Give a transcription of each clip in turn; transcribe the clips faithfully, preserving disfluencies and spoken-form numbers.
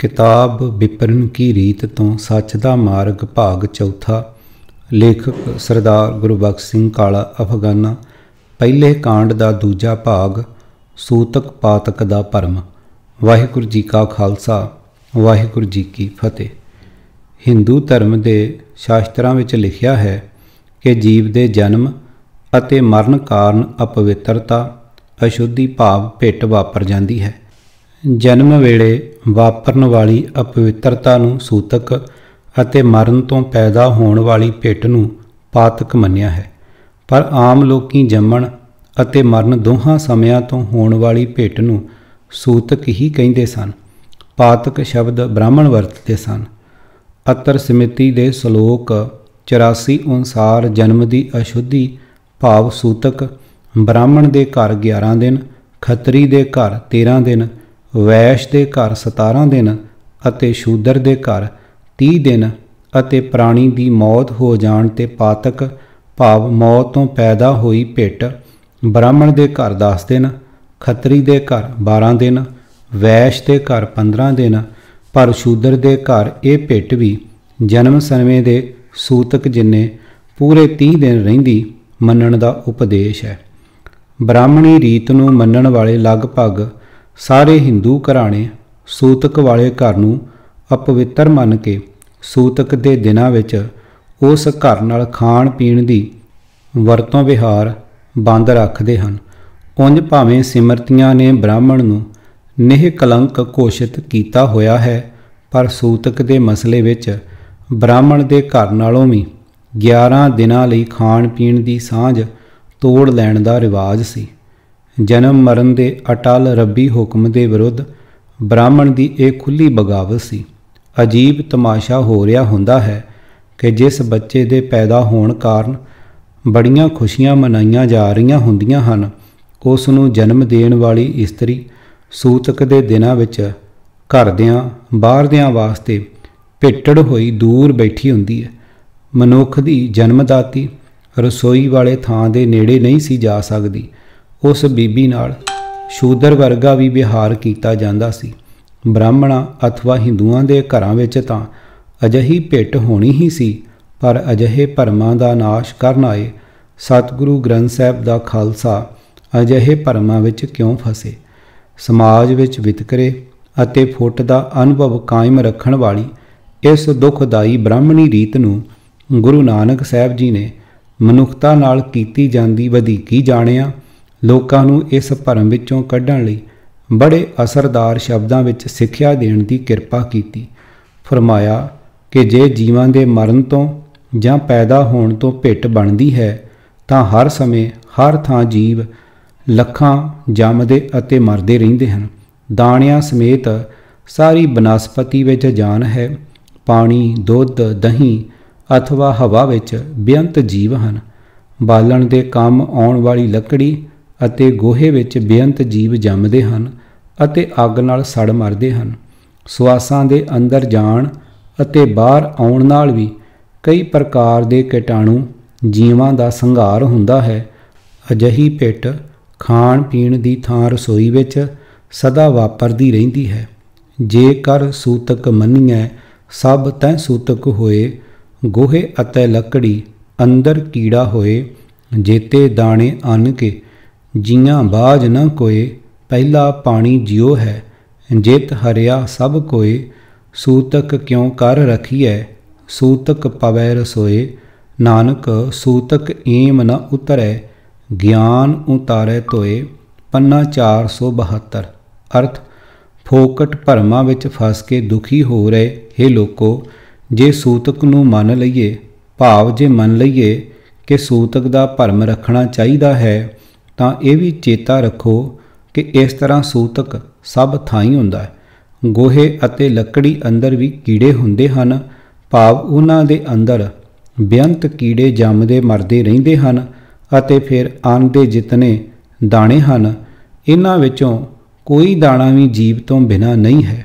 किताब बिपरन की रीत तो सच दा मार्ग भाग चौथा। लेखक सरदार गुरबख्श सिंह काला अफगाना। पहले कांड दा दूजा भाग, सूतक पातक दा परम। वाहिगुरु जी का खालसा, वाहिगुरु जी की फतेह। हिंदू धर्म दे शास्त्रां विच लिखिया है कि जीव दे जन्म अते मरण कारण अपवित्रता अशुद्धि भाव भेट वापर जाती है। जन्म वेले वापरन वाली अपवित्रता नूं सूतक अते मरण तो पैदा होने वाली भेट नूं पातक मन्निया है, पर आम लोकी जम्मण अते मरण दोहां समयां तो होने वाली भेट नूं सूतक ही कहिंदे सन। पातक शब्द ब्राह्मण वरतदे सन। अतर समिति दे श्लोक चौरासी अनुसार जन्म दी अशुद्धि भाव सूतक ब्राह्मण दे घर ग्यारह दिन, खतरी दे घर तेरह दिन, वैश के घर सतारह दिन अते शूदर के घर तीह दिन अते प्राणी की मौत हो जाण ते पातक भाव मौत तो पैदा हुई भेट ब्राह्मण के घर दस दिन, खतरी के घर बारह दिन, वैश के घर पंद्रह दिन, पर शूदर के घर ये भेट भी जन्म सनमें दे सूतक जिन्ने पूरे तीह दिन रहिंदी मनण का उपदेश है। ब्राह्मणी रीत नूं मनण वाले लगभग सारे हिंदू घराने सूतक वाले घर नूं अपवित्र मन के सूतक दे दिनां विच उस घर नाल खाण पीण दी वरतों विहार बंद रखदे हन। उंज भावें सिमरतियां ने ब्राह्मण नूं निह कलंक घोषित कीता होया है, पर सूतक दे मसले विच ब्राह्मण दे घर नालों भी ग्यारह दिनां लई खाण पीण दी सांझ तोड़ लैण दा रिवाज सी। जन्म मरण के अटल रबी हुक्म के विरुद्ध ब्राह्मण की एक खुली बगावत सी। अजीब तमाशा हो रहा होंदा है कि जिस बच्चे के पैदा होने कारण बड़ियां खुशियां मनाई जा रही होंदियां हन, उसनूं जन्म देण वाली इस्तरी सूतक के दिनां विच घरदियां बाहरदियां वास्ते भिट्टड़ होई दूर बैठी हुंदी है। मनुख की जन्मदाती रसोई वाले थां दे नेड़े नहीं सी जा सकदी। उस बीबी नाल शूदर वर्गा भी विहार किया जाता सी। ब्राह्मणा अथवा हिंदुओं के घरों विच तां अजिही भेट होनी ही सी, पर अजिहे भरमां दा नाश करन आए सतगुरु ग्रंथ साहिब दा खालसा अजिहे भरमां विच क्यों फसे। समाज विच वितकरे अते फुट दा अनुभव कायम रखण वाली इस दुखदाई ब्राह्मणी रीत नूं गुरु नानक साहिब जी ने मनुखता नाल कीती जांदी वधीकी जाणिया। लोकां नूं इस भरम विचों कढण लई बड़े असरदार शब्दां विच सिक्ख्या देण दी किरपा कीती। फरमाया कि जे जीवां दे मरण तो जां पैदा होण तो भेट बनदी है तां हर समें हर थां जीव लखां जमदे अते मरदे रहिंदे हन। दाणियां समेत सारी बनस्पति विच जान है। पाणी, दुध, दही अथवा हवा विच बेअंत जीव हन। बालण दे काम आउण वाली लकड़ी अते गोहे विच बेअंत जीव जमदे हन अते अग नाल सड़ मरदे हन। सुआसां दे अंदर जाण अते बाहर आउण नाल भी कई प्रकार दे कीटाणु जीवां दा संघार हुंदा है। अजिही भेट खाण पीण दी थां रसोई विच सदा वापरदी रहिंदी है। जेकर सूतक मन्नीए सब तै सूतक होए। गोहे अते लकड़ी अंदर कीड़ा होए, जेते दाणे अन्न के जियां बाज न कोए। पहला पानी जियो है, जेत हरिया सब कोए। सूतक क्यों कर रखी है, सूतक पवै रसोए। नानक सूतक एम न उतरै, ज्ञान उतारै तोए। पन्ना चार सौ बहत्तर। अर्थ, फोकट भरमा विच फस के दुखी हो रहे हे लोको, जे सूतक नूं मन लईए, भाव जे मन लईए कि सूतक दा भरम रखना चाहीदा है, तां यह भी चेता रखो कि इस तरह सूतक सब थाई हुंदा है। गोहे अते लकड़ी अंदर भी कीड़े हुंदे हन, भाव उन्हां दे अंदर बेअंत कीड़े जमदे मरदे रहिंदे हन अते फिर अन्न दे जितने दाणे हन इन्हां विचों कोई दाणा भी जीव तो बिना नहीं है।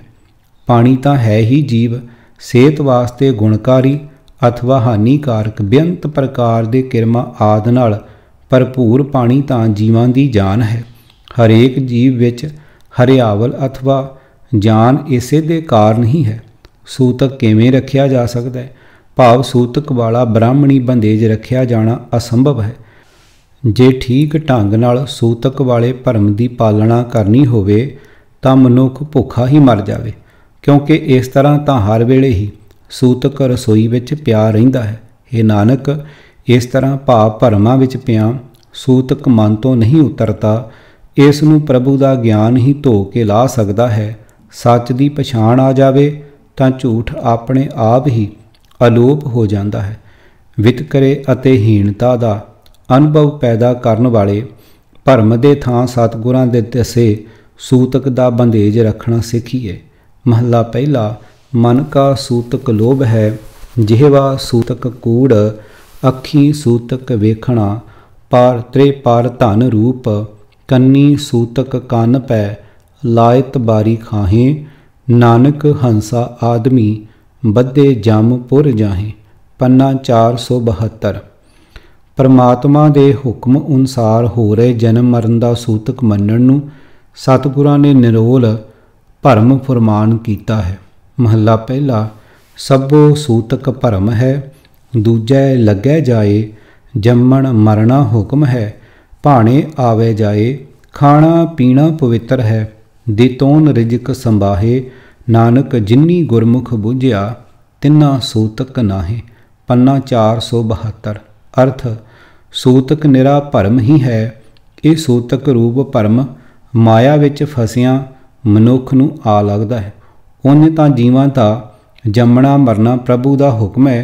पानी तां है ही जीव। सेहत वास्ते गुणकारी अथवा हानिकारक बेअंत प्रकार के किरमां आदि नाल भरपूर पानी तां जीवां दी जान है। हरेक जीव विच हरियावल अथवा जान इसे दे कारण ही है। सूतक किवें रखिया जा सकता है? भाव सूतक वाला ब्राह्मणी बंदेज रखिया जाना असंभव है। जे ठीक ढंग नाल सूतक वाले भरम की पालना करनी होवे तां मनुख भुखा ही मर जावे, क्योंकि इस तरह तो हर वेले ही सूतक रसोई विच पिया रहिंदा है। हे नानक, इस तरह भाव भरमां विच पिया सूतक मन तो नहीं उतरता। इस नूं प्रभु का ज्ञान ही धो के ला सकता है। सच की पछाण आ जावे तां झूठ अपने आप ही अलोप हो जाता है। वितकरे अते हीनता का अनुभव पैदा करन वाले भरम दे थां सतगुरां दे दसे सूतक दा बंदेज रखना सीखिए। महला पहला। मन का सूतक लोभ है, जिहवा सूतक कूड़, अखी सूतक वेखना, पार त्रे पार धन रूप, कन्नी सूतक कान पै, लायत बारी खाहे, नानक हंसा आदमी बदे जम पुर जाहे। पन्ना चार सौ बहत्तर। परमात्मा दे हुक्म अनुसार हो रहे जन्म मरण का सूतक मनण नूं सतगुरां ने निरोल भरम फुरमान किया है। महला पहला। सबो सूतक भरम है, दूजे लगे जाए, जम्मण मरना हुक्म है, भाणे आवे जाए, खाना पीना पवित्र है, दितोन रिजक संभाहे, नानक जिन्नी गुरमुख बुझिया, तिन्ना सूतक नाहे। पन्ना चार सौ बहत्तर। अर्थ, सूतक निरा भरम ही है। ये सूतक रूप भरम माया विच फसिया मनुख नूं आ लगदा है। उन्हें तां जीवां दा जमना मरना प्रभु का हुक्म है।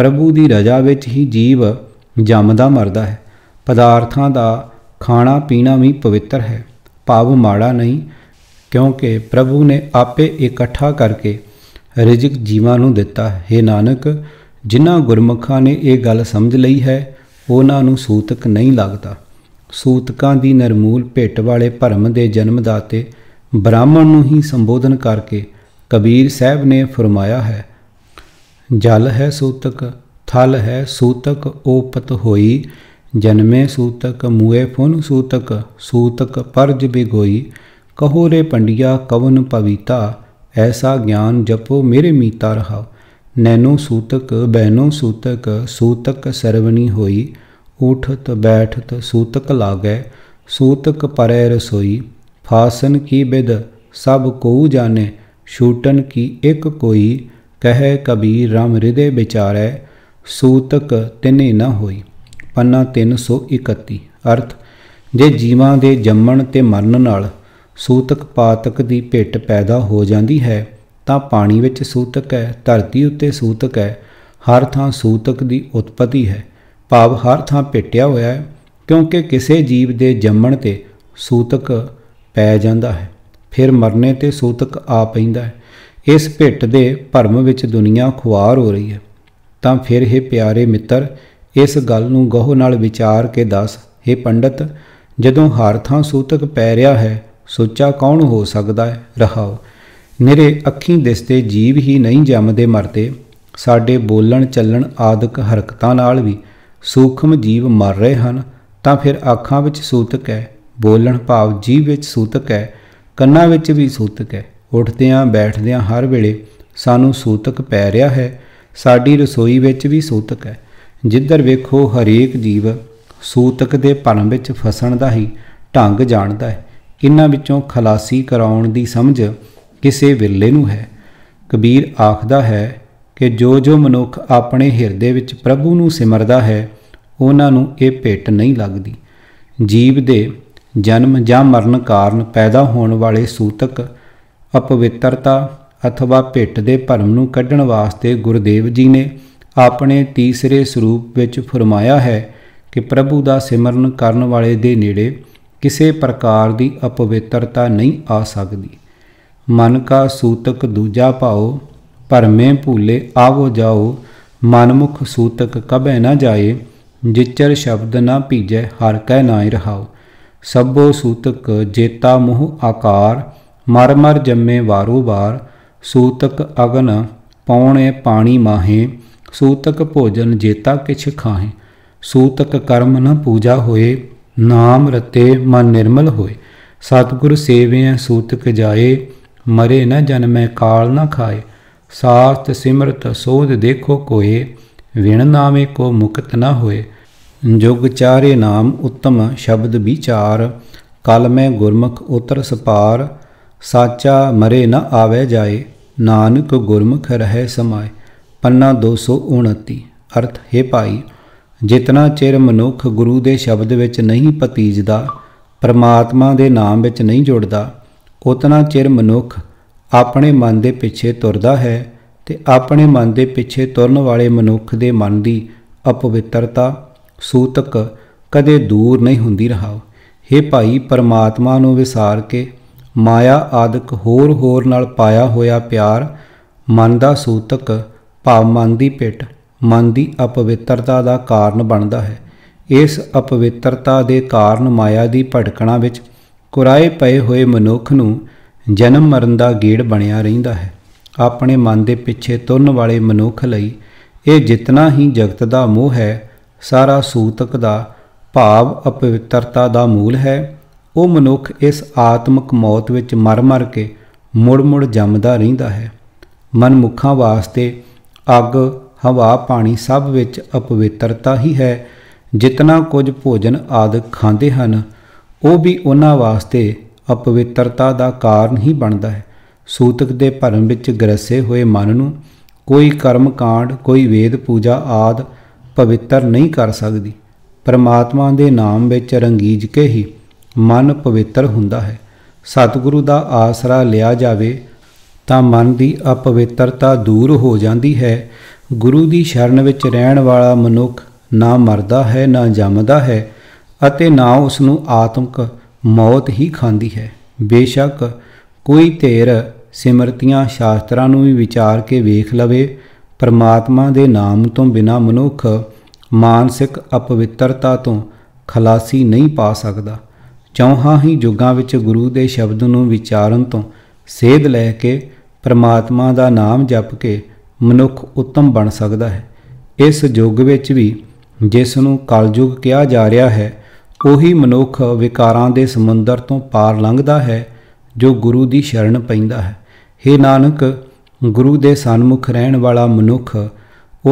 प्रभु की रजा विच ही जीव जमदा मरदा है। पदार्थां का खाना पीना भी पवित्र है, भाव माड़ा नहीं, क्योंकि प्रभु ने आपे इकट्ठा करके रिजक जीवां नूं दिता है। हे नानक, जिन्हां गुरमुखां ने ये गल समझ लई है, उन्हां नूं सूतक नहीं लगता। सूतकां दी निर्मूल भेट वाले भरम दे जन्मदाते ब्राह्मण नूं ही संबोधन करके कबीर साहब ने फरमाया है, जल है सूतक, थल है सूतक, ओपत होई, जन्मे सूतक, मुए फुन सूतक, सूतक परज बिगोई, कहो रे पंडिया कवन पविता, ऐसा ज्ञान जपो मेरे मीता रहाओ, नैनो सूतक बैनो सूतक, सूतक सर्वनी होई, उठत बैठत सूतक लागै, सूतक परै रसोई, फासन की बिद सब को जाने, छूटन की एक कोई, कहे कबीर राम हृदय बिचारै, सूतक तिने न होई। पन्ना तीन सौ इकत्ती। अर्थ, जे जीवां दे जम्मण ते मरण नाल सूतक पातक दी भेट पैदा हो जाती है, तां पाणी विच सूतक है, धरती उत्ते सूतक है, हर थां सूतक दी उत्पत्ति है। भाव हर थां पेटिया होया है, क्योंकि किसी जीव के जम्मण ते सूतक पै जाता है, फिर मरने ते सूतक आ पैंदा है। इस भेट दे भरम विच दुनिया खुआर हो रही है। तां फिर हे प्यारे मित्र, इस गल नूं गहो नाल विचार के दस, हे पंडित, जदों हर थां सूतक पै रहा है, सुच्चा कौन हो सकता है? रहाओ, निरे अखीं दिसते जीव ही नहीं जमदे मरते, साडे बोलण चलण आदिक हरकतां नाल भी सूक्ष्म जीव मर रहे हैं। तो फिर अखां विच सूतक है, बोलण भाव जीव विच सूतक है, कन्नां विच भी सूतक है, उठदियां बैठदियां हर वेले सानूं सूतक पै रहा है, साडी रसोई विच भी सूतक है। जिधर वेखो हरेक जीव सूतक दे भरम विच फसण दा ही ढंग जाणदा है। इन्हां विचों खलासी कराउण दी समझ किसे विरले नूं है। कबीर आखदा है कि जो जो मनुख अपने हिरदे विच प्रभु नूं सिमरदा है, उन्हां नूं इह भेट नहीं लगदी। जीव दे जन्म जां मरण कारण पैदा होण वाले सूतक अपवित्रता अथवा भेट दे भरम नूं कढण वास्ते गुरुदेव जी ने अपने तीसरे स्वरूप विच फरमाया है कि प्रभु दा सिमरन करन वाले दे नेड़े किसी प्रकार दी अपवित्रता नहीं आ सकदी। मन का सूतक दूजा पाओ, भरमें भूले आवो जाओ, मनमुख सूतक कभै न जाए, जिचर शब्द न भीजै हर कै नाय रहाओ, सबो सूतक जेता मोह आकार, मर मर जम्मे वारो वार, सूतक अगन पौणे पाणी माहे, सूतक भोजन जेता किछ खाहे, सूतक कर्म न पूजा होए, नाम रते मन निर्मल होए, सतगुर सेवै सूतक जाए, मरे न जन्मै काल न खाए। सार्थ सिमरत सोध देखो कोय, विण नामे को मुक्त न होए। जुग चारे नाम उत्तम शब्द विचार, कल मैं गुरमुख उतर सपार। साचा मरे न आवे जाए, नानक गुरमुख रहे समाए। पन्ना दो सौ उनती। अर्थ हे भाई, जितना चिर मनुख गुरु के शब्द विच नहीं भतीजदा, परमात्मा के नाम विच नहीं जुड़दा, उतना चिर मनुख अपने मन के पिछे तुरदा है ते अपने मन के पिछे तुरन वाले मनुख के मन की अपवित्रता सूतक कदे दूर नहीं हुंदी रहा। हे भाई, परमात्मा नूं विसार के माया आदक होर होर नाल पाया होया प्यार मन का सूतक भाव मन की पिट मन की अपवित्रता का कारण बनता है। इस अपवित्रता के कारण माया की भटकणा विच कुराए पए हुए मनुख नूं जन्म मरण का गेड़ बनिया रहिंदा है। अपने मन के पिछे तुरन वाले मनुख लई ये जितना ही जगत का मोह है, सारा सूतक का भाव अपवित्रता का मूल है। वो मनुख इस आत्मक मौत विच मर मर के मुड़ मुड़ जमदा रहिंदा है। मनमुखा वास्ते अग हवा पानी सब विच अपवित्रता ही है। जितना कुछ भोजन आदि खाते हैं वो भी उन्हां वास्ते अपवित्रता का कारण ही बनता है। सूतक के भरम विच ग्रसे हुए मन नूं कोई कर्म कांड, कोई वेद पूजा आदि पवित्र नहीं कर सकती। परमात्मा के नाम विच रंगीज के ही मन पवित्र हुंदा है। सतगुरु का आसरा लिया जाए तो मन की अपवित्रता दूर हो जाती है। गुरु की शरण विच रहण वाला मनुख ना मरदा है, ना जमदा है, अते ना उसनूं आत्मक मौत ही खांदी है। बेशक कोई तेर सिमरतियां शास्त्रां नूं भी विचार के वेख लवे, परमात्मा के नाम तो बिना मनुख मानसिक अपवित्रता तो खलासी नहीं पा सकता। चौहां ही युगां विच गुरु के शब्द नूं विचारन तो सेध लैके परमात्मा का नाम जप के मनुख उत्तम बन सकता है। इस युग विच भी जिसनूं कलयुग कहा जा रहा है, उही मनुख विकारां दे समुंदर तो पार लंघदा है जो गुरु की शरण पैंदा है। हे नानक, गुरु के सन्मुख रहण वाला मनुख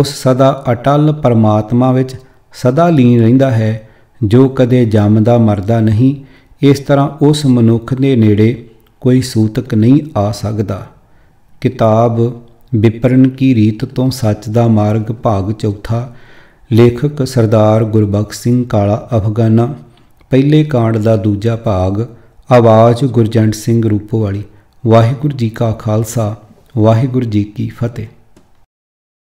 उस सदा अटल परमात्मा विच सदा लीन रहिंदा है जो कदे जमदा मरदा नहीं। इस तरह उस मनुख के नेड़े कोई सूतक नहीं आ सकता। किताब बिपरन की रीत तो सच दा मार्ग भाग चौथा। लेखक सरदार गुरबख्श सिंह काला अफगाना। पहले कांड का दूजा भाग। आवाज़ गुरजंट सिंह रूपवाली। वाहिगुरू जी का खालसा, वाहिगुरू जी की फतेह।